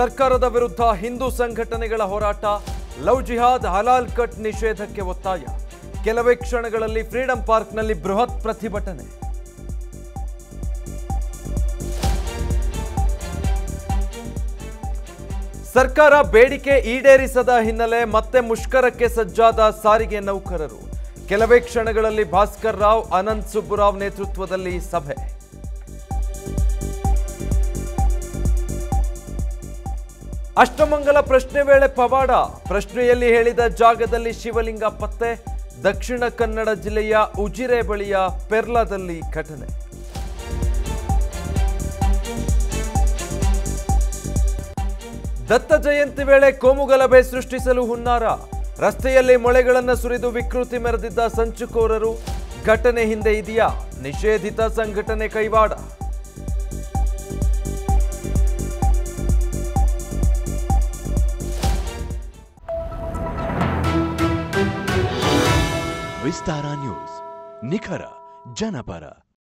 ಸರ್ಕಾರದ ವಿರುದ್ಧ ಹಿಂದೂ ಸಂಘಟನೆಗಳ ಹೋರಾಟ ಲವ್ ಜಿಹಾದ್ ಹಲಾಲ್ ಕಟ್ ನಿಷೇಧಕ್ಕೆ ಒತ್ತಾಯ ಕೆಲವೇ ಕ್ಷಣಗಳಲ್ಲಿ ಫ್ರೀಡಂ ಪಾರ್ಕ್ನಲ್ಲಿ ಬೃಹತ್ ಪ್ರತಿಭಟನೆ ಸರ್ಕಾರ ಬೇಡಿಕೆ ಈಡೇರಿಸದ ಹಿನ್ನೆಲೆ ಮತ್ತೆ ಮುಷ್ಕರಕ್ಕೆ ಸಜ್ಜಾದ ಸಾರಿಗೆ ನೌಕರರು ಕೆಲವೇ ಕ್ಷಣಗಳಲ್ಲಿ ಭಾಸ್ಕರ್ ರಾವ್ ಅನಂತ್ ಸುಬ್ಬುರಾವ್ ನೇತೃತ್ವದಲ್ಲಿ ಸಭೆ ಅಷ್ಟಮಂಗಲ ಪ್ರಶ್ನೆ ವೇಳೆ ಪವಾಡ ಪ್ರಶ್ನೆಯಲ್ಲಿ ಹೇಳಿದ ಜಾಗದಲ್ಲಿ ಶಿವಲಿಂಗ ಪತ್ತೆ ದಕ್ಷಿಣ ಕನ್ನಡ ಜಿಲ್ಲೆಯ ಉಜಿರೆ ಬಳಿಯ ಪೆರ್ಲಾದಲ್ಲಿ ಘಟನೆ ದತ್ತ ಜಯಂತಿ ವೇಳೆ ಕೋಮು ಗಲಭೆ ಸೃಷ್ಟಿಸಲು ಹುನ್ನಾರ ರಸ್ತೆಯಲ್ಲಿ ಮೊಳೆಗಳನ್ನು ಸುರಿದು ವಿಕೃತಿ ಮೆರೆದಿದ್ದ ಸಂಚುಕೋರರು ಘಟನೆ ಹಿಂದೆ ಇದೆಯಾ ನಿಷೇಧಿತ ಸಂಘಟನೆ ಕೈವಾಡ विस्तारा न्यूज निखर जनपर।